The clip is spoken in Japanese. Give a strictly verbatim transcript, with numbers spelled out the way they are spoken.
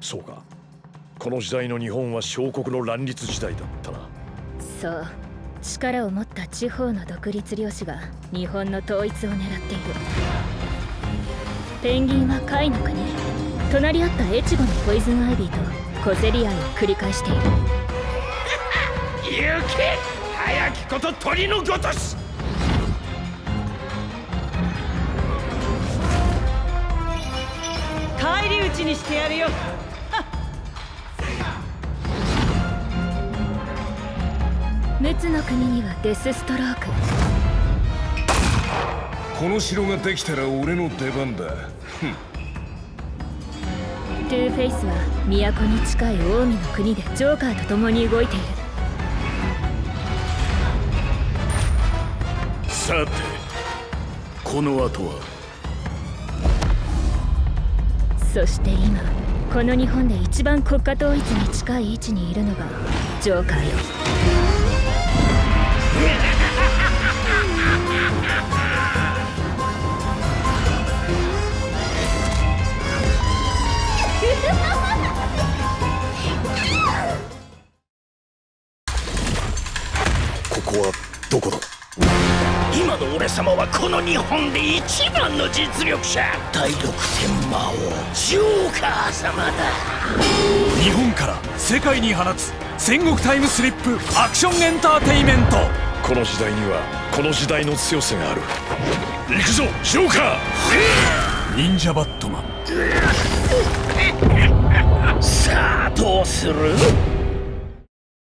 そうか。この時代の日本は小国の乱立時代だったな。そう、力を持った地方の独立領主が日本の統一を狙っている。ペンギンは貝の国、隣り合った越後のポイズンアイビーと小競り合いを繰り返している。行け、早きこと鳥のごとし。返り討ちにしてやるよ。陸奥の国にはデスストローク。この城ができたら俺の出番だ。トゥーフェイスは都に近い近江の国でジョーカーと共に動いている。さて、この後は。そして今、この日本で一番国家統一に近い位置にいるのがジョーカーよ。ここはどこだ。今の俺様はこの日本で一番の実力者、大独天魔王ジョーカー様だ。日本から世界に放つ戦国タイムスリップアクションエンターテイメント。この時代にはこの時代の強さがある。行くぞジョーカー。忍者バットマン。さあどうする？